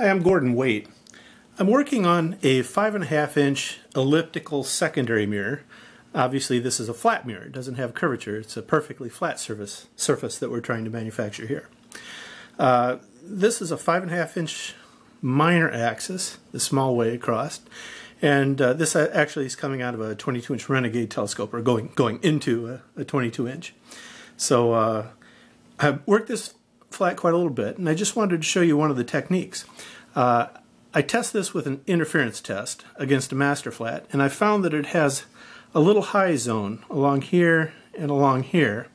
Hi, I'm Gordon Waite. I'm working on a 5.5-inch elliptical secondary mirror. Obviously this is a flat mirror, it doesn't have curvature, it's a perfectly flat surface that we're trying to manufacture here. This is a 5.5-inch minor axis, the small way across, and this actually is coming out of a 22-inch Renegade telescope, or going into a 22-inch. So I've worked this flat quite a little bit, and I just wanted to show you one of the techniques. I test this with an interference test against a master flat, and I found that it has a little high zone along here and along here,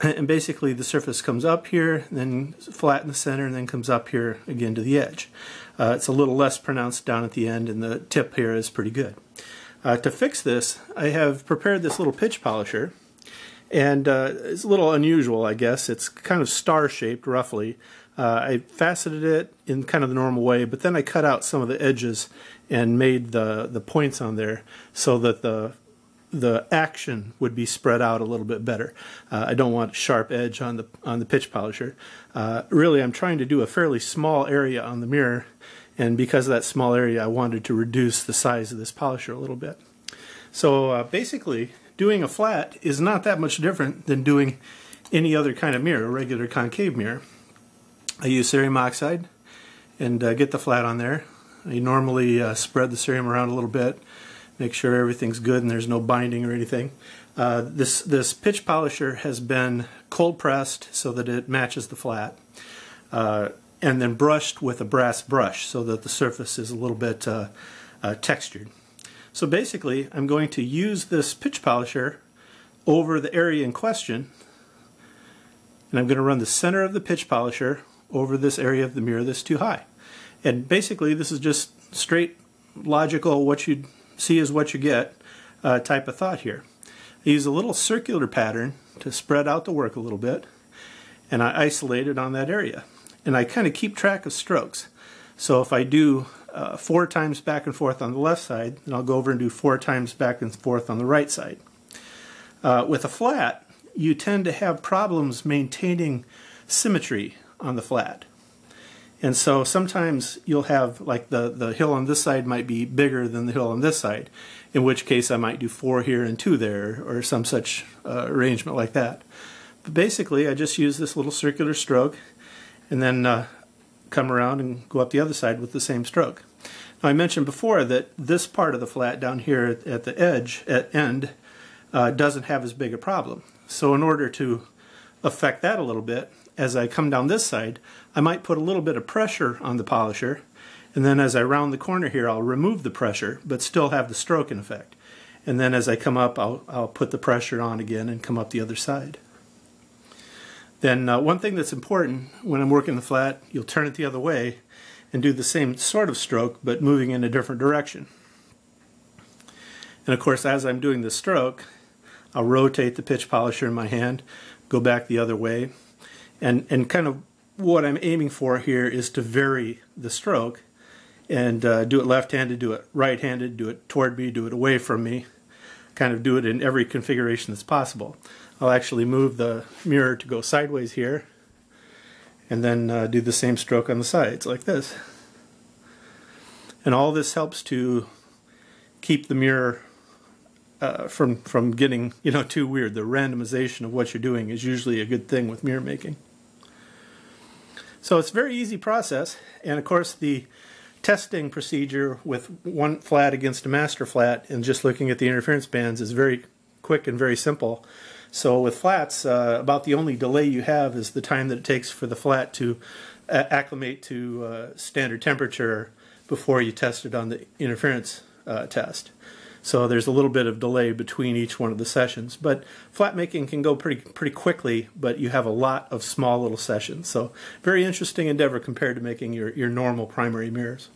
and basically the surface comes up here, then flat in the center, and then comes up here again to the edge. It's a little less pronounced down at the end, and the tip here is pretty good. To fix this, I have prepared this little pitch polisher, and it's a little unusual, I guess. It's kind of star-shaped, roughly. I faceted it in kind of the normal way, but then I cut out some of the edges and made the points on there so that the action would be spread out a little bit better. I don't want a sharp edge on the pitch polisher. Really, I'm trying to do a fairly small area on the mirror, and because of that small area, I wanted to reduce the size of this polisher a little bit. So basically, doing a flat is not that much different than doing any other kind of mirror, a regular concave mirror. I use cerium oxide and get the flat on there. I normally spread the cerium around a little bit, make sure everything's good and there's no binding or anything. This pitch polisher has been cold pressed so that it matches the flat, and then brushed with a brass brush so that the surface is a little bit textured. So basically, I'm going to use this pitch polisher over the area in question, and I'm going to run the center of the pitch polisher over this area of the mirror that's too high. And basically, this is just straight logical, what you see is what you get type of thought here. I use a little circular pattern to spread out the work a little bit, and I isolate it on that area. And I kind of keep track of strokes. So if I do 4 times back and forth on the left side, and I'll go over and do 4 times back and forth on the right side. With a flat, you tend to have problems maintaining symmetry on the flat. And so sometimes you'll have, like, the hill on this side might be bigger than the hill on this side, in which case I might do 4 here and 2 there, or some such arrangement like that. But basically, I just use this little circular stroke, and then come around and go up the other side with the same stroke. Now, I mentioned before that this part of the flat down here at the edge, at end, doesn't have as big a problem. So in order to affect that a little bit, as I come down this side, I might put a little bit of pressure on the polisher, and then as I round the corner here, I'll remove the pressure, but still have the stroke in effect. And then as I come up, I'll put the pressure on again and come up the other side. Then one thing that's important when I'm working the flat, you'll turn it the other way and do the same sort of stroke, but moving in a different direction. And of course, as I'm doing this stroke, I'll rotate the pitch polisher in my hand, go back the other way, and kind of what I'm aiming for here is to vary the stroke and do it left-handed, do it right-handed, do it toward me, do it away from me, kind of do it in every configuration that's possible. I'll actually move the mirror to go sideways here, and then do the same stroke on the sides, like this. And all this helps to keep the mirror from getting, you know, too weird. The randomization of what you're doing is usually a good thing with mirror making. So it's a very easy process, and of course the testing procedure with one flat against a master flat and just looking at the interference bands is very quick and very simple. So with flats, about the only delay you have is the time that it takes for the flat to acclimate to standard temperature before you test it on the interference test. So there's a little bit of delay between each one of the sessions. But flat making can go pretty quickly, but you have a lot of small little sessions. So very interesting endeavor compared to making your normal primary mirrors.